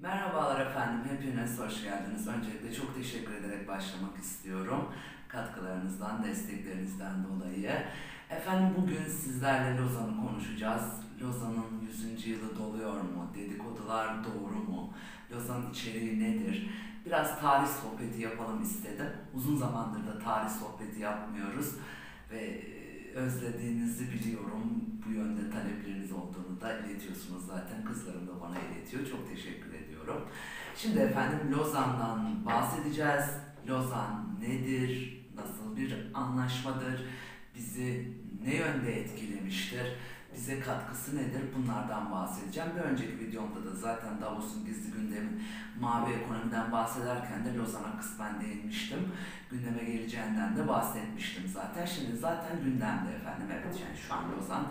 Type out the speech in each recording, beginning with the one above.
Merhabalar efendim, hepiniz hoş geldiniz. Öncelikle çok teşekkür ederek başlamak istiyorum. Katkılarınızdan, desteklerinizden dolayı. Efendim bugün sizlerle Lozan'ı konuşacağız. Lozan'ın 100. yılı doluyor mu? Dedikodular doğru mu? Lozan'ın içeriği nedir? Biraz tarih sohbeti yapalım istedim. Uzun zamandır da tarih sohbeti yapmıyoruz ve özlediğinizi biliyorum. Bu yönde talepleriniz olduğunu da iletiyorsunuz zaten. Kızlarım da bana iletiyor. Çok teşekkür ediyorum. Şimdi efendim Lozan'dan bahsedeceğiz. Lozan nedir? Nasıl bir anlaşmadır? Bizi ne yönde etkilemiştir? Bize katkısı nedir? Bunlardan bahsedeceğim. Bir önceki videomda da zaten Davos'un gizli gündemin mavi ekonomiden bahsederken de Lozan'a kısmen değinmiştim. Gündeme geleceğinden de bahsetmiştim zaten. Şimdi zaten gündemde efendim. Evet, yani şu an Lozan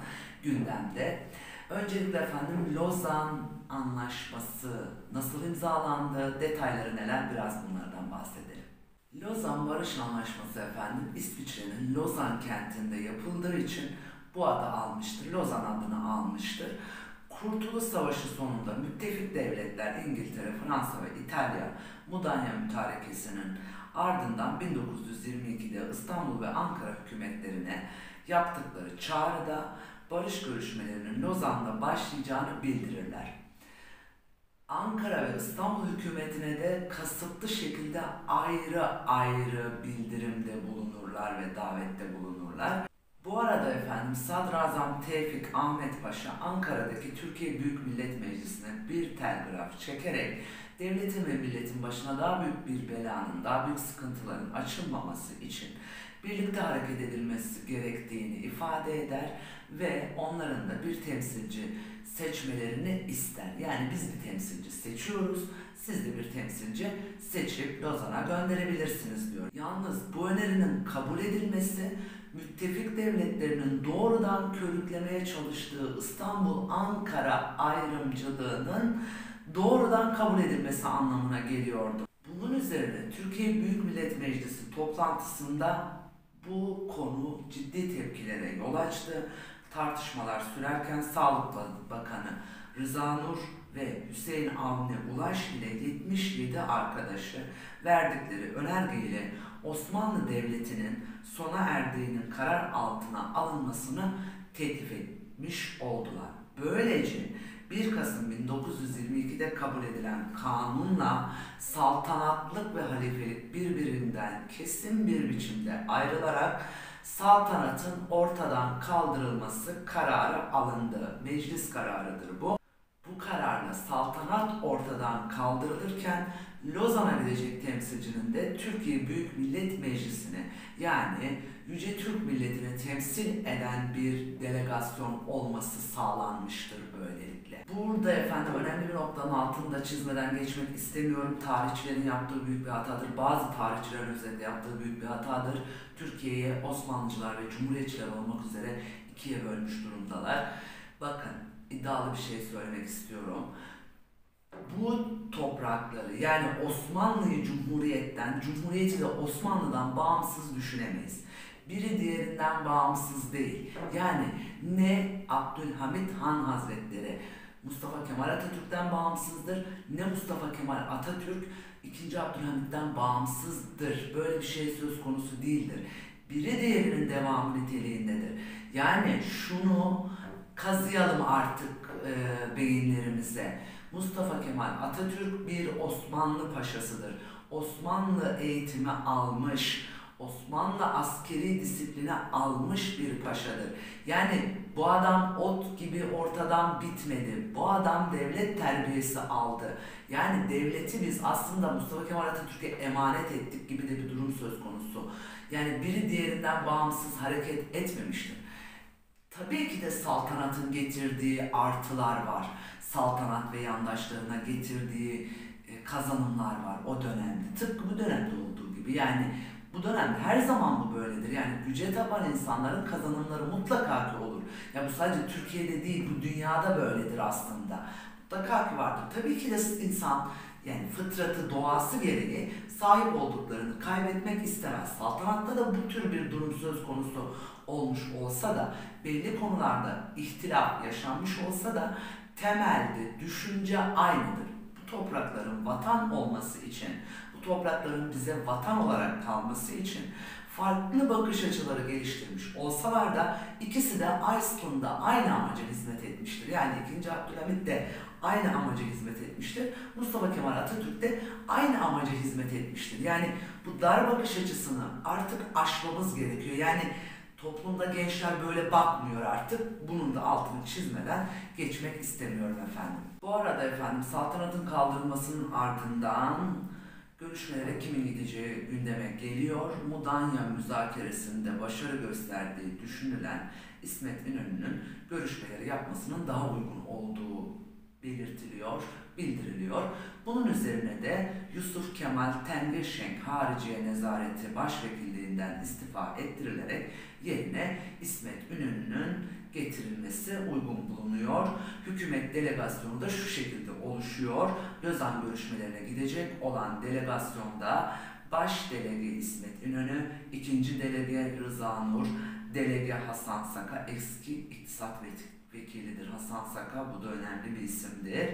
gündemde. Öncelikle efendim Lozan Anlaşması nasıl imzalandı? Detayları neler? Biraz bunlardan bahsedelim. Lozan Barış Anlaşması efendim İsviçre'nin Lozan kentinde yapıldığı için bu adı almıştır, Lozan adını almıştır. Kurtuluş Savaşı sonunda müttefik devletler İngiltere, Fransa ve İtalya Mudanya mütarekesinin ardından 1922'de İstanbul ve Ankara hükümetlerine yaptıkları çağrıda barış görüşmelerinin Lozan'da başlayacağını bildirirler. Ankara ve İstanbul hükümetine de kasıtlı şekilde ayrı ayrı bildirimde bulunurlar ve davette bulunurlar. Bu arada efendim Sadrazam Tevfik Ahmet Paşa Ankara'daki Türkiye Büyük Millet Meclisi'ne bir telgraf çekerek devletin ve milletin başına daha büyük bir belanın, daha büyük sıkıntıların açılmaması için birlikte hareket edilmesi gerektiğini ifade eder ve onların da bir temsilci seçmelerini ister. Yani biz bir temsilci seçiyoruz, siz de bir temsilci seçip Lozan'a gönderebilirsiniz diyor. Yalnız bu önerinin kabul edilmesi müttefik devletlerinin doğrudan körüklemeye çalıştığı İstanbul-Ankara ayrımcılığının doğrudan kabul edilmesi anlamına geliyordu. Bunun üzerine Türkiye Büyük Millet Meclisi toplantısında bu konu ciddi tepkilere yol açtı. Tartışmalar sürerken Sağlık Bakanı Rıza Nur ve Hüseyin Avni Ulaş ile 77 arkadaşı verdikleri önergeyle Osmanlı Devleti'nin sona erdiğinin karar altına alınmasını teklif etmiş oldular. Böylece 1 Kasım 1922'de kabul edilen kanunla saltanatlık ve halifelik birbirinden kesin bir biçimde ayrılarak saltanatın ortadan kaldırılması kararı alındı. Meclis kararıdır bu. Bu kararla saltanat ortadan kaldırılırken Lozan'a gidecek temsilcinin de Türkiye Büyük Millet Meclisi'ne yani Yüce Türk Milleti'ni temsil eden bir delegasyon olması sağlanmıştır böylelikle. Burada efendim önemli bir noktanın altını da çizmeden geçmek istemiyorum. Tarihçilerin yaptığı büyük bir hatadır. Bazı tarihçilerin özellikle yaptığı büyük bir hatadır. Türkiye'ye Osmanlıcılar ve Cumhuriyetçiler olmak üzere ikiye bölmüş durumdalar. Bakın iddialı bir şey söylemek istiyorum. Bu toprakları yani Osmanlı'yı Cumhuriyet'ten, Cumhuriyet'i de Osmanlı'dan bağımsız düşünemeyiz. Biri diğerinden bağımsız değil. Yani ne Abdülhamit Han Hazretleri Mustafa Kemal Atatürk'ten bağımsızdır, ne Mustafa Kemal Atatürk 2. Abdülhamit'ten bağımsızdır. Böyle bir şey söz konusu değildir. Biri diğerinin devamı niteliğindedir. Yani şunu kazıyalım artık beyinlerimize. Mustafa Kemal Atatürk bir Osmanlı paşasıdır. Osmanlı eğitimi almış, Osmanlı askeri disipline almış bir paşadır. Yani bu adam ot gibi ortadan bitmedi. Bu adam devlet terbiyesi aldı. Yani devleti biz aslında Mustafa Kemal Atatürk'e emanet ettik gibi de bir durum söz konusu. Yani biri diğerinden bağımsız hareket etmemiştir. Tabii ki de saltanatın getirdiği artılar var. Saltanat ve yandaşlarına getirdiği kazanımlar var o dönemde. Tıpkı bu dönemde olduğu gibi. Yani bu dönemde her zaman bu böyledir. Yani güce tapan insanların kazanımları mutlaka ki olur. Ya bu sadece Türkiye'de değil, bu dünyada böyledir aslında. Mutlaka ki vardır. Tabii ki de insan yani fıtratı, doğası gereği sahip olduklarını kaybetmek istemez. Saltanatta da bu tür bir durum söz konusu olmuş olsa da, belli konularda ihtilaf yaşanmış olsa da temelde düşünce aynıdır. bu toprakların vatan olması için, bu toprakların bize vatan olarak kalması için farklı bakış açıları geliştirmiş olsalar da ikisi de aslında aynı amaca hizmet etmiştir. Yani 2. Abdülhamit de aynı amaca hizmet etmiştir. Mustafa Kemal Atatürk de aynı amaca hizmet etmiştir. Yani bu dar bakış açısını artık aşmamız gerekiyor. Yani toplumda gençler böyle bakmıyor artık. Bunun da altını çizmeden geçmek istemiyorum efendim. Bu arada efendim saltanatın kaldırılmasının ardından görüşmelere kimin gideceği gündeme geliyor. Mudanya müzakeresinde başarı gösterdiği düşünülen İsmet İnönü'nün görüşmeleri yapmasının daha uygun olduğu bildiriliyor. Bunun üzerine de Yusuf Kemal Tengirşenk Hariciye Nezareti Başvekilliğinden istifa ettirilerek yerine İsmet İnönü'nün getirilmesi uygun bulunuyor. Hükümet delegasyonu da şu şekilde oluşuyor. Lozan görüşmelerine gidecek olan delegasyonda baş delege İsmet İnönü, ikinci delege Rıza Nur, delege Hasan Saka, eski iktisat vekilidir Hasan Saka, bu da önemli bir isimdir.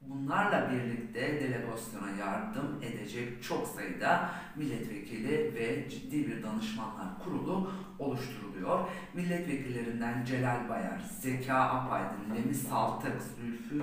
Bunlarla birlikte delegasyona yardım edecek çok sayıda milletvekili ve ciddi bir danışmanlar kurulu oluşturuluyor. Milletvekillerinden Celal Bayar, Zeka Apaydin, Lemi Saltık, Zülfü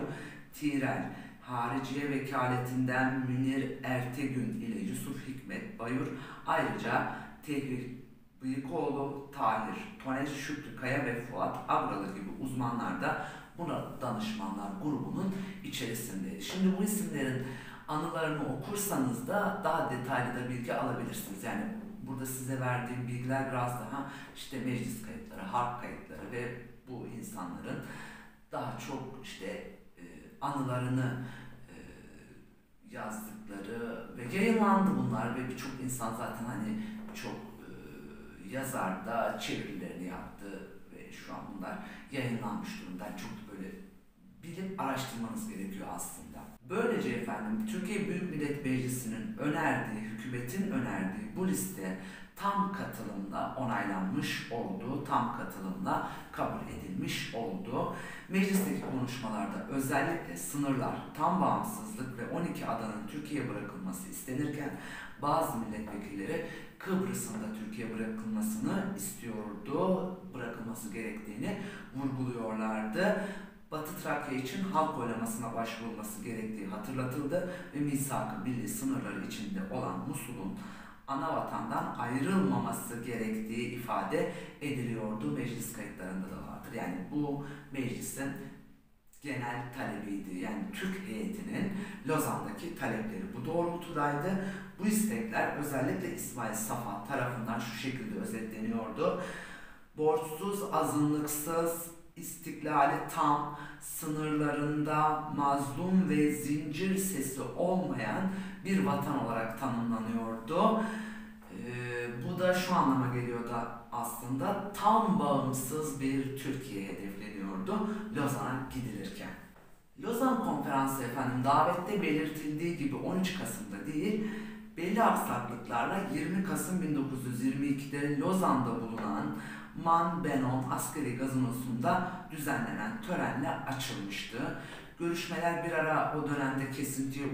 Tirel, Hariciye Vekaletinden Münir Ertegün ile Yusuf Hikmet Bayur, ayrıca Tevfik Bıyıkoğlu, Tahir Toneş, Şükrü Kaya ve Fuat Avralı gibi uzmanlar da buna danışmanlar grubunun içerisinde. Şimdi bu isimlerin anılarını okursanız da daha detaylı da bilgi alabilirsiniz. Yani burada size verdiğim bilgiler biraz daha işte meclis kayıtları, harp kayıtları ve bu insanların daha çok işte anılarını yazdıkları ve yayınlandı bunlar ve birçok insan zaten hani çok yazar da çevirilerini yaptı ve şu an bunlar yayınlanmış durumda. Çok böyle bilip araştırmanız gerekiyor aslında. Böylece efendim Türkiye Büyük Millet Meclisi'nin önerdiği, hükümetin önerdiği bu liste tam katılımla onaylanmış oldu, tam katılımla kabul edilmiş oldu. Meclisteki konuşmalarda özellikle sınırlar, tam bağımsızlık ve 12 adanın Türkiye'ye bırakılması istenirken bazı milletvekilleri Kıbrıs'ın da Türkiye bırakılmasını istiyordu, bırakılması gerektiğini vurguluyorlardı. Batı Trakya için halk oylamasına başvurulması gerektiği hatırlatıldı ve Misak-ı Milli sınırları içinde olan Musul'un ana vatandan ayrılmaması gerektiği ifade ediliyordu. Meclis kayıtlarında da vardır. Yani bu meclisin genel talebiydi. Yani Türk heyetinin Lozan'daki talepleri bu doğrultudaydı. Bu istekler özellikle İsmail Safa tarafından şu şekilde özetleniyordu. Borçsuz, azınlıksız, istiklali tam, sınırlarında mazlum ve zincir sesi olmayan bir vatan olarak tanımlanıyordu. Bu da şu anlama geliyor da aslında tam bağımsız bir Türkiye hedefleniyordu Lozan'a gidilirken. Lozan konferansı efendim davette belirtildiği gibi 13 Kasım'da değil, belli aksaklıklarla 20 Kasım 1922'de Lozan'da bulunan Man-Benon askeri gazinosunda düzenlenen törenle açılmıştı. Görüşmeler bir ara o dönemde kesintiye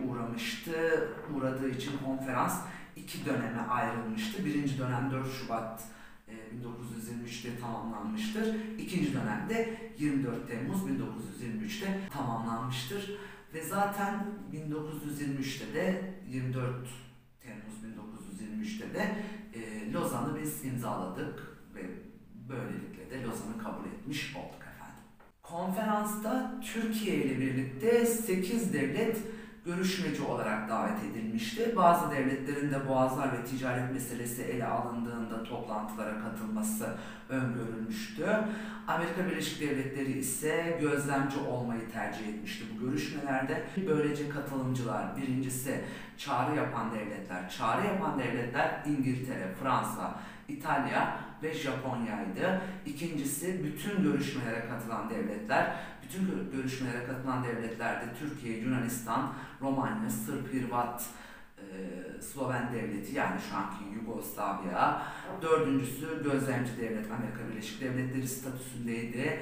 uğradığı için konferans iki döneme ayrılmıştı. Birinci dönem 4 Şubat 1923'te tamamlanmıştır. İkinci dönemde 24 Temmuz 1923'te tamamlanmıştır. Ve zaten 1923'te de 24 Temmuz 1923'te de Lozan'ı biz imzaladık ve böylelikle de Lozan'ı kabul etmiş olduk efendim. Konferansta Türkiye ile birlikte 8 devlet görüşmeci olarak davet edilmişti. Bazı devletlerin de boğazlar ve ticaret meselesi ele alındığında toplantılara katılması öngörülmüştü. Amerika Birleşik Devletleri ise gözlemci olmayı tercih etmişti bu görüşmelerde. Böylece katılımcılar birincisi çağrı yapan devletler. Çağrı yapan devletler İngiltere, Fransa, İtalya ve Japonya'ydı. İkincisi bütün görüşmelere katılan devletler. Bütün görüşmelere katılan devletlerde Türkiye, Yunanistan, Romanya, Sırp, Hırvat, Sloven devleti yani şu anki Yugoslavya. Dördüncüsü gözlemci devlet Amerika Birleşik Devletleri statüsündeydi.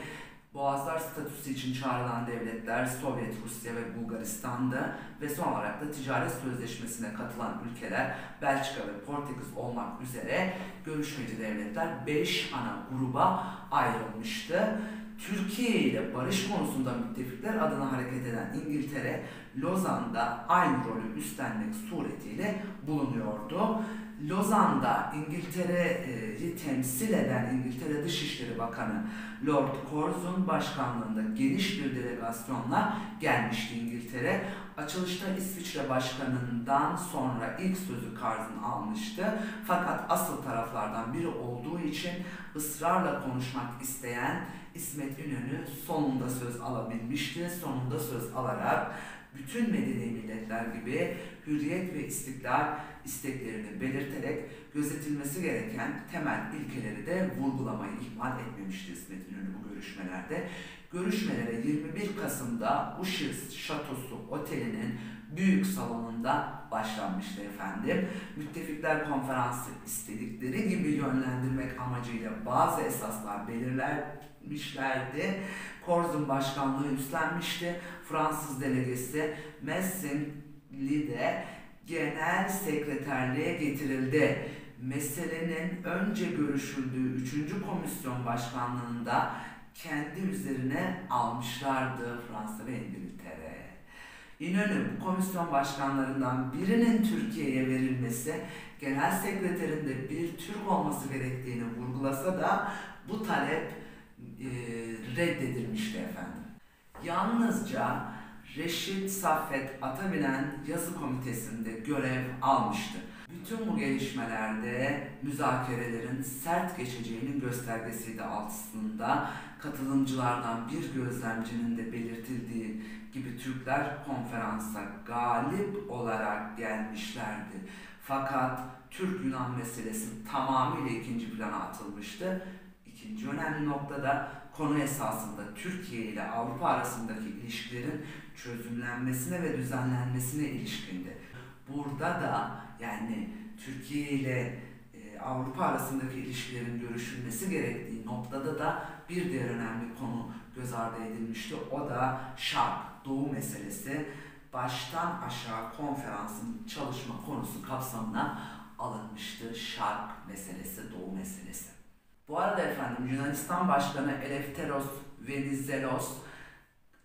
Boğazlar statüsü için çağrılan devletler Sovyet, Rusya ve Bulgaristan'da ve son olarak da ticaret sözleşmesine katılan ülkeler Belçika ve Portekiz olmak üzere görüşmeci devletler 5 ana gruba ayrılmıştı. Türkiye ile barış konusunda müttefikler adına hareket eden İngiltere, Lozan'da aynı rolü üstlenmek suretiyle bulunuyordu. Lozan'da İngiltere'yi temsil eden İngiltere Dışişleri Bakanı Lord Curzon başkanlığında geniş bir delegasyonla gelmişti İngiltere. Açılışta İsviçre Başkanı'ndan sonra ilk sözü Curzon almıştı. Fakat asıl taraflardan biri olduğu için ısrarla konuşmak isteyen İsmet İnönü sonunda söz alabilmişti. Sonunda söz alarak bütün medeni milletler gibi hürriyet ve istiklal isteklerini belirterek gözetilmesi gereken temel ilkeleri de vurgulamayı ihmal etmemişti İsmet İnönü bu görüşmelerde. Görüşmelere 21 Kasım'da Uşirs Şatosu Oteli'nin büyük salonunda başlanmıştı efendim. Müttefikler konferansı istedikleri gibi yönlendirmek amacıyla bazı esaslar belirlenmişlerdi. Curzon başkanlığı üstlenmişti. Fransız delegesi Messinli de genel sekreterliğe getirildi. Meselenin önce görüşüldüğü 3. Komisyon Başkanlığı'nda kendi üzerine almışlardı Fransa ve İngiltere. İnönü bu komisyon başkanlarından birinin Türkiye'ye verilmesi, genel sekreterin de bir Türk olması gerektiğini vurgulasa da bu talep reddedilmişti efendim. Yalnızca Reşit Saffet Atavinen yazı komitesinde görev almıştı. Bütün bu gelişmelerde müzakerelerin sert geçeceğinin göstergesiydi aslında. Katılımcılardan bir gözlemcinin de belirtildiği gibi Türkler konferansa galip olarak gelmişlerdi. Fakat Türk-Yunan meselesi tamamıyla ikinci plana atılmıştı. İkinci önemli noktada konu esasında Türkiye ile Avrupa arasındaki ilişkilerin çözümlenmesine ve düzenlenmesine ilişkindi. Burada da yani Türkiye ile Avrupa arasındaki ilişkilerin görüşülmesi gerektiği noktada da bir diğer önemli konu göz ardı edilmişti. O da Şark-Doğu meselesi baştan aşağı konferansın çalışma konusu kapsamına alınmıştı. Şark meselesi, Doğu meselesi. Bu arada efendim Yunanistan Başkanı Eleftherios Venizelos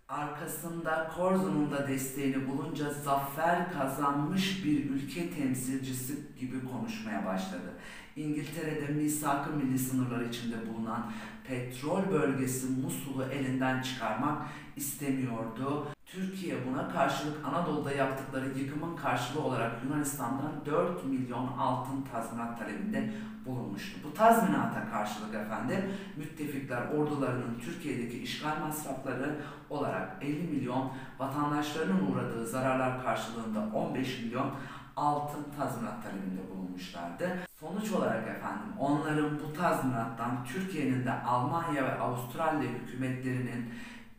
arkasında Curzon'un da desteğini bulunca zafer kazanmış bir ülke temsilcisi gibi konuşmaya başladı. İngiltere'de Misak-ı Milli sınırları içinde bulunan petrol bölgesi Musul'u elinden çıkarmak istemiyordu. Türkiye buna karşılık Anadolu'da yaptıkları yıkımın karşılığı olarak Yunanistan'dan 4 milyon altın tazminat talebinde bulunmuştu. Bu tazminata karşılık efendim müttefikler ordularının Türkiye'deki işgal masrafları olarak 50 milyon, vatandaşlarının uğradığı zararlar karşılığında 15 milyon altın tazminat talebinde bulunmuşlardı. Sonuç olarak efendim onların bu tazminattan Türkiye'nin de Almanya ve Avustralya hükümetlerinin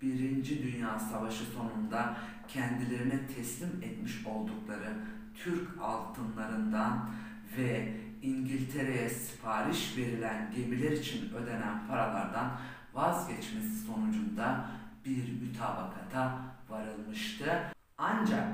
1. Dünya Savaşı sonunda kendilerine teslim etmiş oldukları Türk altınlarından ve İngiltere'ye sipariş verilen gemiler için ödenen paralardan vazgeçmesi sonucunda bir mütabakata varılmıştı. Ancak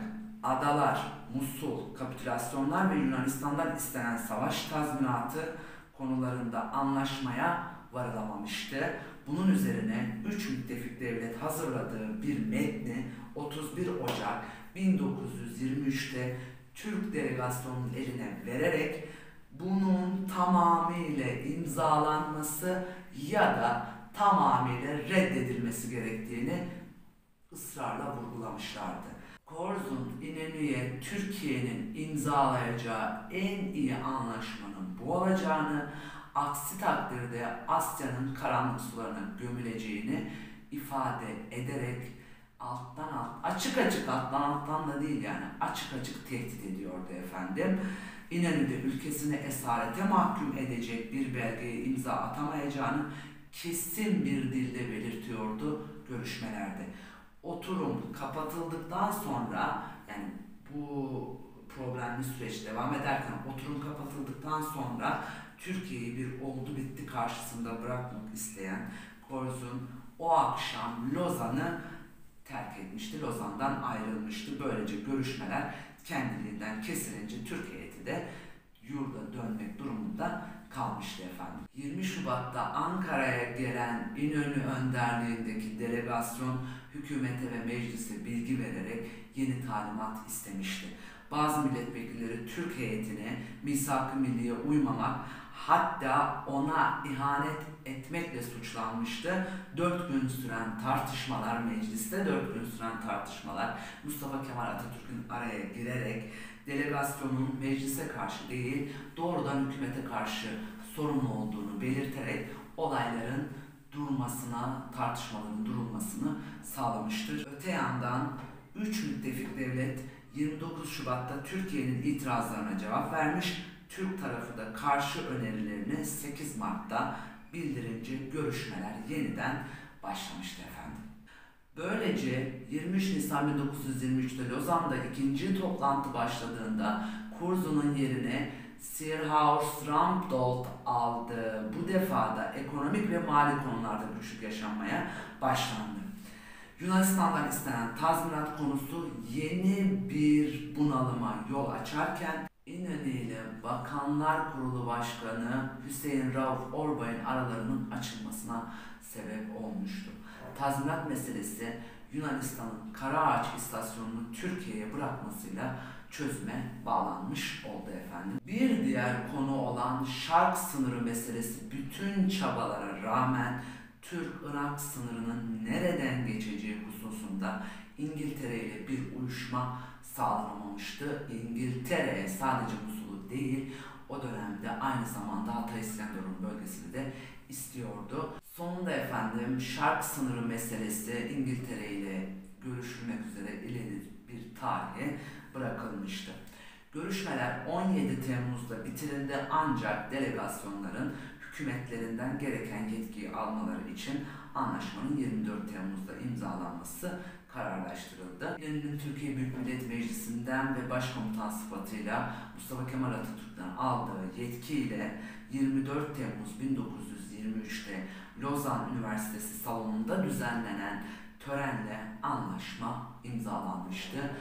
adalar, Musul, kapitülasyonlar ve Yunanistan'dan istenen savaş tazminatı konularında anlaşmaya varılamamıştı. Bunun üzerine 3 müttefik devlet hazırladığı bir metni 31 Ocak 1923'te Türk delegasyonunun eline vererek bunun tamamıyla imzalanması ya da tamamıyla reddedilmesi gerektiğini ısrarla vurgulamışlardı. Curzon İnönü'ye Türkiye'nin imzalayacağı en iyi anlaşmanın bu olacağını, aksi takdirde Asya'nın karanlık sularına gömüleceğini ifade ederek açık açık tehdit ediyordu efendim. İnönü de ülkesini esarete mahkum edecek bir belgeye imza atamayacağını kesin bir dille belirtiyordu görüşmelerde. Oturum kapatıldıktan sonra, yani bu problemli süreç devam ederken oturum kapatıldıktan sonra Türkiye'yi bir oldu bitti karşısında bırakmak isteyen Curzon o akşam Lozan'ı terk etmişti, Lozan'dan ayrılmıştı. Böylece görüşmeler kendiliğinden kesilince Türk heyeti de yurda dönmek durumunda kalmıştı efendim. 20 Şubat'ta Ankara'ya gelen İnönü önderliğindeki delegasyon hükümete ve meclise bilgi vererek yeni talimat istemişti. Bazı milletvekilleri Türk heyetine Misak-ı Milli'ye uymamak, hatta ona ihanet etmekle suçlanmıştı. 4 gün süren tartışmalar, mecliste 4 gün süren tartışmalar, Mustafa Kemal Atatürk'ün araya girerek delegasyonun meclise karşı değil, doğrudan hükümete karşı sorumlu olduğunu belirterek olayların durmasına, tartışmaların durulmasını sağlamıştır. Öte yandan 3 müttefik devlet 29 Şubat'ta Türkiye'nin itirazlarına cevap vermiş. Türk tarafı da karşı önerilerini 8 Mart'ta bildirince görüşmeler yeniden başlamıştı efendim. Böylece 23 Nisan 1923'te Lozan'da ikinci toplantı başladığında Curzon'un yerine Sirhaus Rampdolt aldı. Bu defa da ekonomik ve mali konularda güçlük yaşanmaya başlandı. Yunanistan'dan istenen tazminat konusu yeni bir bunalıma yol açarken İnönü ile Bakanlar Kurulu Başkanı Hüseyin Rauf Orbay'ın aralarının açılmasına sebep olmuştu. Tazminat meselesi Yunanistan'ın Karaağaç istasyonunu Türkiye'ye bırakmasıyla çözüme bağlanmış oldu efendim. Bir diğer konu olan Şark sınırı meselesi bütün çabalara rağmen Türk-Irak sınırının nereden geçeceği hususunda İngiltere ile bir uyuşma sağlanamamıştı. İngiltere sadece Musul'u değil, o dönemde aynı zamanda Hatay İskenderun bölgesini de istiyordu. Sonunda efendim Şark sınırı meselesi İngiltere ile görüşülmek üzere ileri bir tarihe bırakılmıştı. Görüşmeler 17 Temmuz'da bitirildi, ancak delegasyonların hükümetlerinden gereken yetkiyi almaları için anlaşmanın 24 Temmuz'da imzalanması kararlaştırıldı. İnönü'nün Türkiye Büyük Millet Meclisi'nden ve başkomutan sıfatıyla Mustafa Kemal Atatürk'ten aldığı yetkiyle 24 Temmuz 1923'te Lozan Üniversitesi salonunda düzenlenen törenle anlaşma imzalanmıştı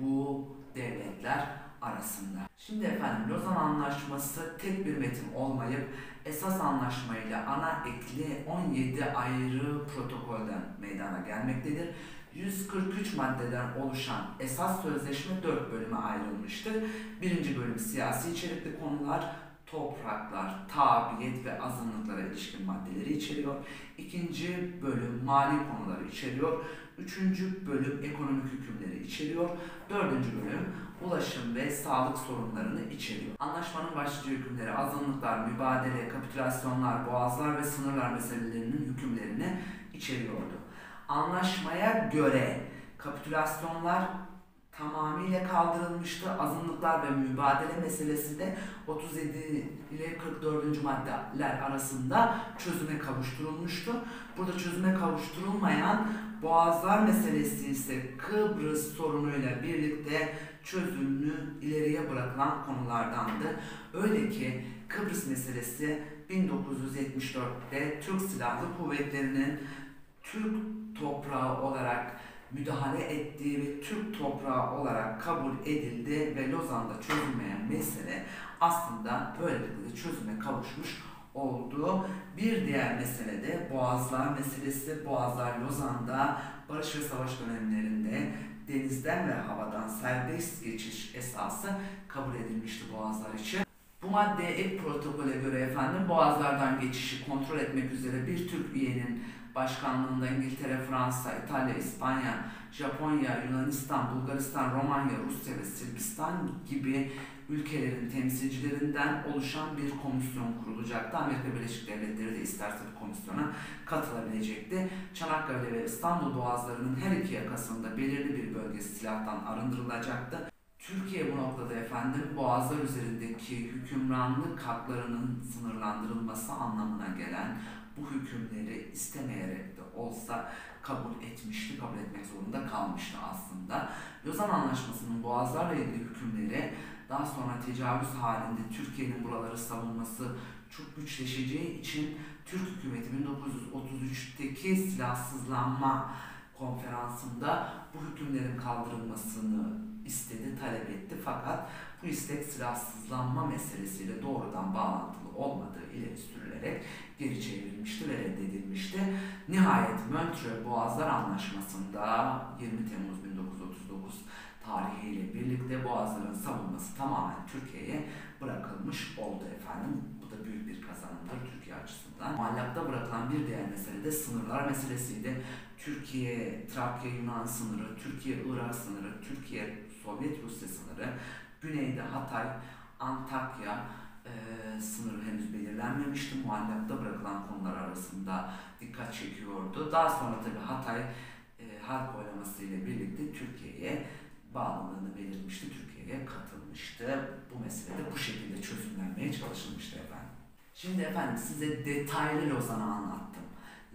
bu devletler arasında. Şimdi efendim Lozan Anlaşması tek bir metin olmayıp esas anlaşmayla ana ekli 17 ayrı protokolden meydana gelmektedir. 143 maddeden oluşan esas sözleşme 4 bölüme ayrılmıştır. Birinci bölüm siyasi içerikli konular, topraklar, tabiyet ve azınlıklara ilişkin maddeleri içeriyor. İkinci bölüm mali konuları içeriyor. Üçüncü bölüm ekonomik hükümleri içeriyor. Dördüncü bölüm ulaşım ve sağlık sorunlarını içeriyor. Anlaşmanın başlıca hükümleri azınlıklar, mübadele, kapitülasyonlar, boğazlar ve sınırlar meselelerinin hükümlerini içeriyordu. Anlaşmaya göre kapitülasyonlar tamamıyla kaldırılmıştı. Azınlıklar ve mübadele meselesi de 37 ile 44. maddeler arasında çözüme kavuşturulmuştu. Burada çözüme kavuşturulmayan boğazlar meselesi ise Kıbrıs sorunuyla birlikte çözümünü ileriye bırakılan konulardandı. Öyle ki Kıbrıs meselesi 1974'te Türk Silahlı Kuvvetleri'nin Türk toprağı olarak müdahale ettiği ve Türk toprağı olarak kabul edildi ve Lozan'da çözülmeyen mesele aslında böylelikle çözüme kavuşmuş oldu. Bir diğer mesele de Boğazlar meselesi. Boğazlar Lozan'da barış ve savaş dönemlerinde denizden ve havadan serbest geçiş esası kabul edilmişti Boğazlar için. Bu maddeye ek protokole göre efendim Boğazlardan geçişi kontrol etmek üzere bir Türk üyenin başkanlığında İngiltere, Fransa, İtalya, İspanya, Japonya, Yunanistan, Bulgaristan, Romanya, Rusya ve Sırbistan gibi ülkelerin temsilcilerinden oluşan bir komisyon kurulacaktı. Amerika Birleşik Devletleri de isterse bu komisyona katılabilecekti. Çanakkale ve İstanbul boğazlarının her iki yakasında belirli bir bölgesi silahtan arındırılacaktı. Türkiye bu noktada efendim boğazlar üzerindeki hükümranlık haklarının sınırlandırılması anlamına gelen bu hükümleri istemeyerek de olsa kabul etmişti, kabul etmek zorunda kalmıştı aslında. Lozan Anlaşması'nın boğazlarla ilgili hükümleri daha sonra tecavüz halinde Türkiye'nin buraları savunması çok güçleşeceği için Türk hükümeti 1933'teki silahsızlanma konferansında bu hükümlerin kaldırılmasını istedi, talep etti. Fakat bu istek silahsızlanma meselesiyle doğrudan bağlantılı olmadığı ileri sürülerek geri çevrilmişti ve reddedilmişti. Nihayet Montrö Boğazlar Anlaşması'nda 20 Temmuz 1939 tarihiyle birlikte Boğazların savunması tamamen Türkiye'ye bırakılmış oldu efendim. Bu da büyük bir kazanımdır Türkiye açısından. Muallakta bırakılan bir diğer mesele de sınırlar meselesiydi. Türkiye, Trakya-Yunan sınırı, Türkiye-Irak sınırı, Türkiye-Sovyet Rusya sınırı, güneyde Hatay, Antakya sınırı henüz belirlenmemişti. Muallakta bırakılan konular arasında dikkat çekiyordu. Daha sonra tabii Hatay halk oylaması ile birlikte Türkiye'ye bağlılığını belirmişti, Türkiye'ye katılmıştı. Bu mesele de bu şekilde çözümlenmeye çalışılmıştı efendim. Şimdi efendim size detaylı Lozan'ı anlattım.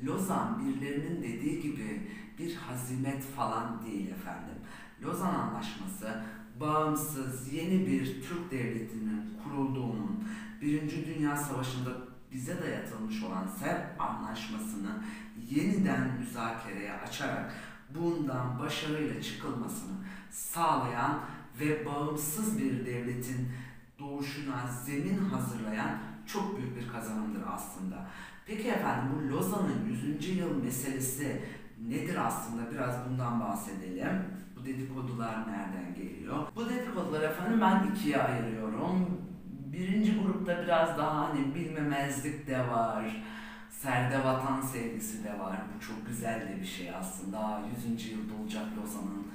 Lozan birilerinin dediği gibi bir hazimet falan değil efendim. Lozan Anlaşması bağımsız yeni bir Türk devletinin kurulduğunun, Birinci Dünya Savaşı'nda bize dayatılmış olan Sevr Anlaşması'nı yeniden müzakereye açarak bundan başarıyla çıkılmasını sağlayan ve bağımsız bir devletin doğuşuna zemin hazırlayan çok büyük bir kazanımdır aslında. Peki efendim bu Lozan'ın 100. yıl meselesi nedir aslında? Biraz bundan bahsedelim. Bu dedikodular nereden geliyor? Bu dedikodular efendim ben ikiye ayırıyorum. Birinci grupta biraz daha hani bilmemezlik de var, serde vatan sevgisi de var. Bu çok güzel de bir şey aslında. 100. yıl dolacak Lozan'ın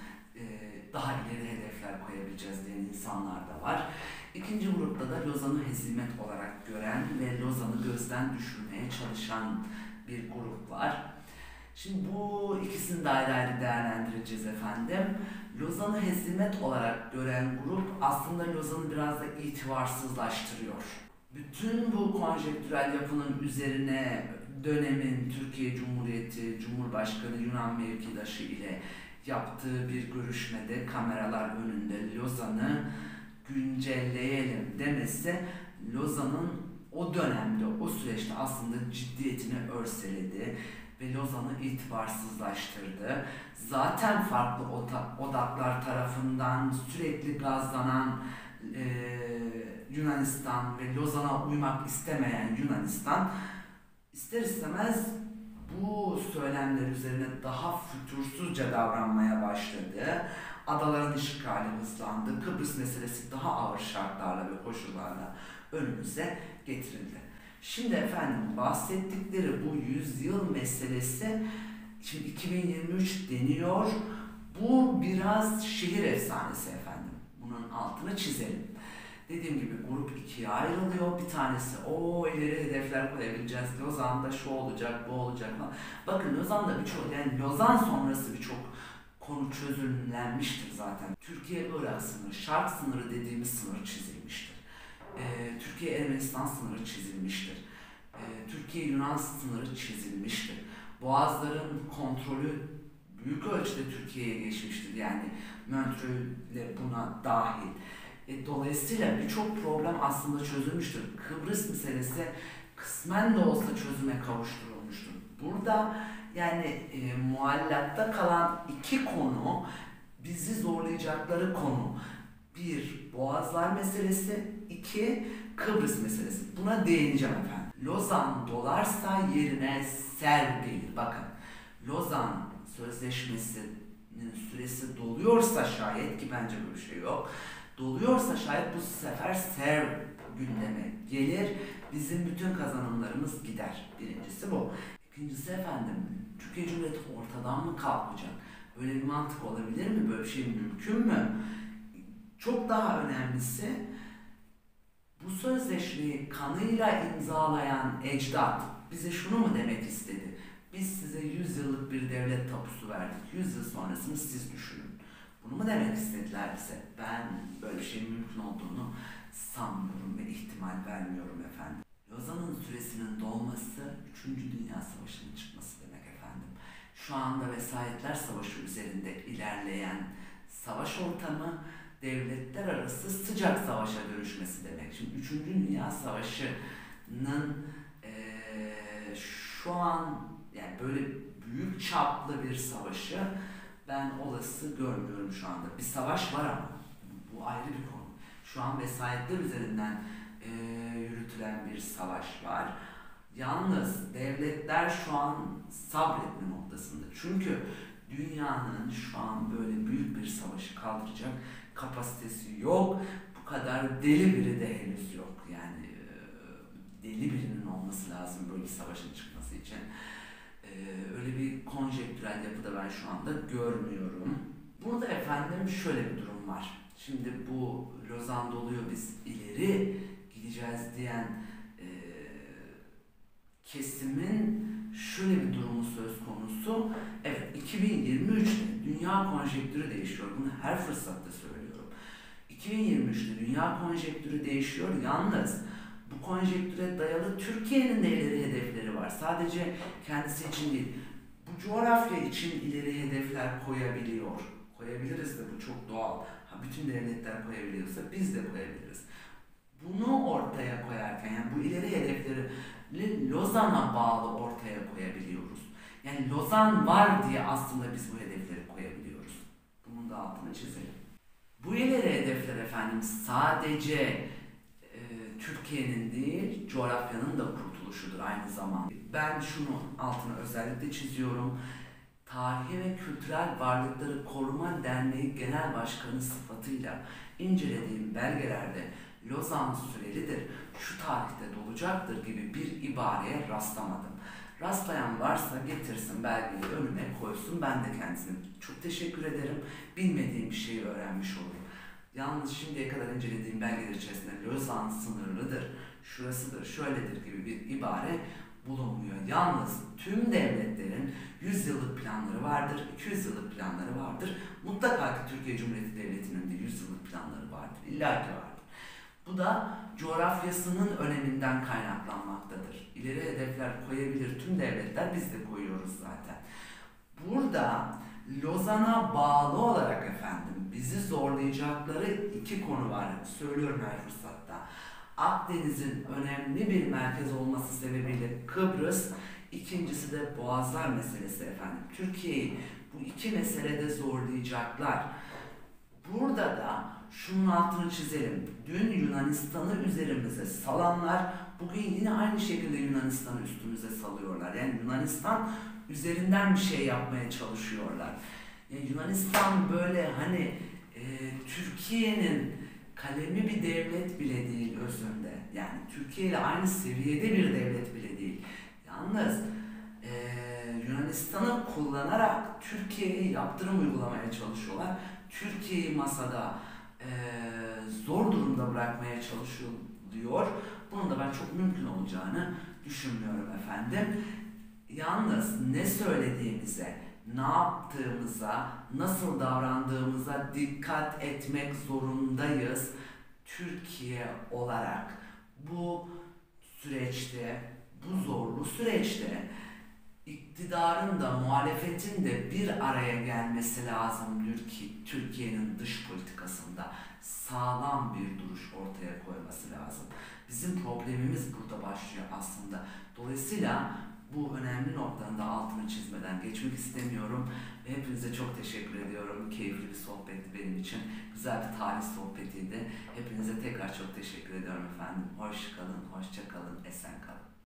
daha ileri hedefler koyabileceğiz diyen insanlar da var. İkinci grupta da Lozan'ı hezimet olarak gören ve Lozan'ı gözden düşürmeye çalışan bir grup var. Şimdi bu ikisini de ayrı ayrı değerlendireceğiz efendim. Lozan'ı hezimet olarak gören grup aslında Lozan'ı biraz da itibarsızlaştırıyor. Bütün bu konjektürel yapının üzerine dönemin Türkiye Cumhuriyeti, Cumhurbaşkanı Yunan mevkidaşı ile yaptığı bir görüşmede kameralar önünde Lozan'ı güncelleyelim demesi Lozan'ın o dönemde, o süreçte aslında ciddiyetini örseledi ve Lozan'ı itibarsızlaştırdı. Zaten farklı odaklar tarafından sürekli gazlanan Yunanistan ve Lozan'a uymak istemeyen Yunanistan ister istemez bu söylemler üzerine daha fütursuzca davranmaya başladı. Adaların işgali hızlandı. Kıbrıs meselesi daha ağır şartlarla ve koşullarla önümüze getirildi. Şimdi efendim bahsettikleri bu yüzyıl meselesi şimdi 2023 deniyor. Bu biraz şehir efsanesi efendim. Bunun altını çizelim. Dediğim gibi grup ikiye ayrılıyor. Bir tanesi o ileri hedefler koyabileceğiz. Lozan'da şu olacak, bu olacak falan. Bakın Lozan'da birçok, yani Lozan sonrası birçok konu çözümlenmiştir zaten. Türkiye-Irak sınırı, Şark sınırı dediğimiz sınır çizilmiştir. Türkiye-Ermenistan sınırı çizilmiştir. Türkiye-Yunan sınırı çizilmiştir. Boğazların kontrolü büyük ölçüde Türkiye'ye geçmiştir. Yani Montreux ile buna dahil. Dolayısıyla birçok problem aslında çözülmüştür. Kıbrıs meselesi kısmen de olsa çözüme kavuşturulmuştur. Burada yani muallakta kalan iki konu, bizi zorlayacakları konu. Bir, Boğazlar meselesi. İki, Kıbrıs meselesi. Buna değineceğim efendim. Lozan dolarsa yerine ser gelir. Bakın, Lozan Sözleşmesi'nin süresi doluyorsa şayet, ki bence böyle bir şey yok, doluyorsa şayet bu sefer ser gündeme gelir. Bizim bütün kazanımlarımız gider. Birincisi bu. İkincisi efendim, Türkiye Cumhuriyeti ortadan mı kalkacak? Böyle bir mantık olabilir mi? Böyle bir şey mümkün mü? Çok daha önemlisi, bu sözleşmeyi kanıyla imzalayan ecdat bize şunu mu demek istedi? Biz size 100 yıllık bir devlet tapusu verdik. 100 yıl sonrasını siz düşünün. Bunu mu demek istediler bize? Ben böyle bir şeyin mümkün olduğunu sanmıyorum ve ihtimal vermiyorum efendim. Lozan'ın süresinin dolması 3. Dünya Savaşı'nın çıkması demek efendim. Şu anda vesayetler savaşı üzerinde ilerleyen savaş ortamı devletler arası sıcak savaşa dönüşmesi demek. Şimdi 3. Dünya Savaşı şu an yani böyle büyük çaplı bir savaşı ben olası görmüyorum şu anda. Bir savaş var ama bu ayrı bir konu. Şu an vesayetler üzerinden yürütülen bir savaş var. Yalnız devletler şu an sabretme noktasında. Çünkü dünyanın şu an böyle büyük bir savaşı kaldıracak kapasitesi yok. Bu kadar deli biri de henüz yok. Yani deli birinin olması lazım böyle bir savaşın çıkması için. Öyle bir konjektürel yapıda ben şu anda görmüyorum. Burada efendim şöyle bir durum var. Şimdi bu Lozan'da oluyor, biz ileri gideceğiz diyen kesimin şöyle bir durumu söz konusu. Evet, 2023'te dünya konjektürü değişiyor. Bunu her fırsatta söylüyorum. 2023'te dünya konjektürü değişiyor. Yalnız bu konjektüre dayalı Türkiye'nin de ileri hedefleri var. Sadece kendisi için değil, bu coğrafya için ileri hedefler koyabiliyor. Koyabiliriz de, bu çok doğal. Ha, bütün devletler koyabiliyorsa biz de koyabiliriz. Bunu ortaya koyarken, yani bu ileri hedefleri Lozan'a bağlı ortaya koyabiliyoruz. Yani Lozan var diye aslında biz bu hedefleri koyabiliyoruz. Bunun da altını çizelim. Bu ileri hedefler efendim sadece Türkiye'nin değil, coğrafyanın da kurtuluşudur aynı zamanda. Ben şunu altını özellikle çiziyorum. Tarihi ve Kültürel Varlıkları Koruma Derneği Genel Başkanı sıfatıyla incelediğim belgelerde Lozan sürelidir, şu tarihte dolacaktır gibi bir ibareye rastlamadım. Rastlayan varsa getirsin, belgeyi önüme koysun, ben de kendisine çok teşekkür ederim. Bilmediğim bir şeyi öğrenmiş olurum. Yalnız şimdiye kadar incelediğim belgeler içerisinde Lozan sınırlıdır, şurasıdır, şöyledir gibi bir ibare bulunmuyor. Yalnız tüm devletlerin 100 yıllık planları vardır, 200 yıllık planları vardır. Mutlaka ki Türkiye Cumhuriyeti Devleti'nin de 100 yıllık planları vardır, illaki vardır. Bu da coğrafyasının öneminden kaynaklanmaktadır. İleri hedefler koyabilir tüm devletler, biz de koyuyoruz zaten. Burada Lozan'a bağlı olarak efendim bizi zorlayacakları iki konu var. Söylüyorum her fırsatta. Akdeniz'in önemli bir merkez olması sebebiyle Kıbrıs, ikincisi de Boğazlar meselesi efendim. Türkiye'yi bu iki meselede zorlayacaklar. Burada da şunun altını çizelim. Dün Yunanistan'ı üzerimize salanlar, bugün yine aynı şekilde Yunanistan'ı üstümüze salıyorlar. Yani Yunanistan üzerinden bir şey yapmaya çalışıyorlar. Yani Yunanistan böyle hani Türkiye'nin kalemi bir devlet bile değil özünde. Yani Türkiye ile aynı seviyede bir devlet bile değil. Yalnız Yunanistan'ı kullanarak Türkiye'ye yaptırım uygulamaya çalışıyorlar. Türkiye'yi masada zor durumda bırakmaya çalışıyor diyor. Bunun da ben çok mümkün olacağını düşünmüyorum efendim. Yalnız ne söylediğimize, ne yaptığımıza, nasıl davrandığımıza dikkat etmek zorundayız Türkiye olarak. Bu süreçte, bu zorlu süreçte iktidarın da muhalefetin de bir araya gelmesi lazım Türkiye'nin dış politikasında. Sağlam bir duruş ortaya koyması lazım. Bizim problemimiz burada başlıyor aslında. Dolayısıyla bu önemli noktanın da altını çizmeden geçmek istemiyorum. Hepinize çok teşekkür ediyorum. Keyifli bir sohbetti benim için. Güzel bir tarih sohbetiydi. Hepinize tekrar çok teşekkür ediyorum efendim. Hoş kalın, hoşça kalın, esen kalın.